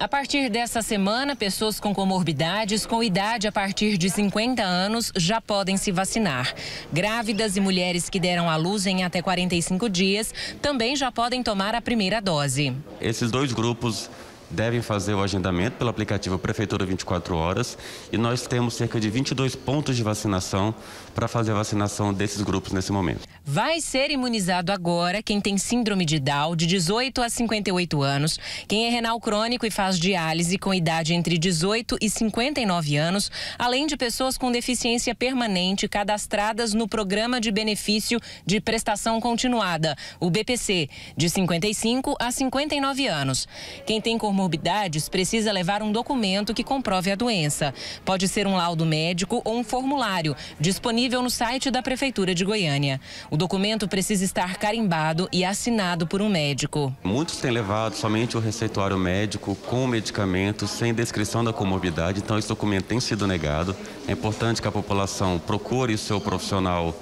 A partir dessa semana, pessoas com comorbidades com idade a partir de 50 anos já podem se vacinar. Grávidas e mulheres que deram à luz em até 45 dias também já podem tomar a primeira dose. Esses dois grupos devem fazer o agendamento pelo aplicativo Prefeitura 24 Horas e nós temos cerca de 22 pontos de vacinação para fazer a vacinação desses grupos nesse momento. Vai ser imunizado agora quem tem síndrome de Down de 18 a 58 anos, quem é renal crônico e faz diálise com idade entre 18 e 59 anos, além de pessoas com deficiência permanente cadastradas no Programa de Benefício de Prestação Continuada, o BPC, de 55 a 59 anos. Quem tem comorbidades precisa levar um documento que comprove a doença. Pode ser um laudo médico ou um formulário, disponível no site da Prefeitura de Goiânia. O documento precisa estar carimbado e assinado por um médico. Muitos têm levado somente o receituário médico com o medicamento, sem descrição da comorbidade, então esse documento tem sido negado. É importante que a população procure o seu profissional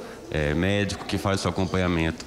médico que faz o seu acompanhamento.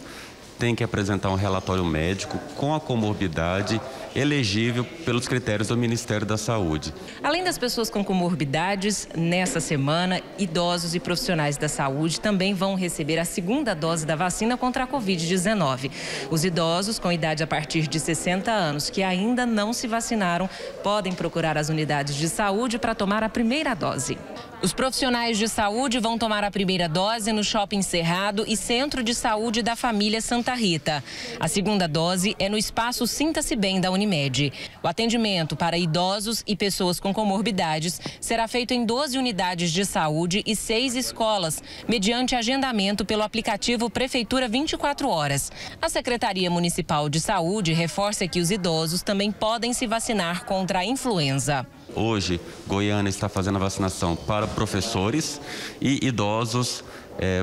Tem que apresentar um relatório médico com a comorbidade elegível pelos critérios do Ministério da Saúde. Além das pessoas com comorbidades, nessa semana, idosos e profissionais da saúde também vão receber a segunda dose da vacina contra a Covid-19. Os idosos com idade a partir de 60 anos que ainda não se vacinaram podem procurar as unidades de saúde para tomar a primeira dose. Os profissionais de saúde vão tomar a primeira dose no Shopping Cerrado e Centro de Saúde da Família Santa Rita. A segunda dose é no Espaço Sinta-se Bem da Unimed. O atendimento para idosos e pessoas com comorbidades será feito em 12 unidades de saúde e 6 escolas, mediante agendamento pelo aplicativo Prefeitura 24 Horas. A Secretaria Municipal de Saúde reforça que os idosos também podem se vacinar contra a influenza. Hoje, Goiânia está fazendo a vacinação para professores e idosos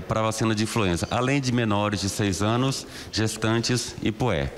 para a vacina de influenza, além de menores de 6 anos, gestantes e puérperas.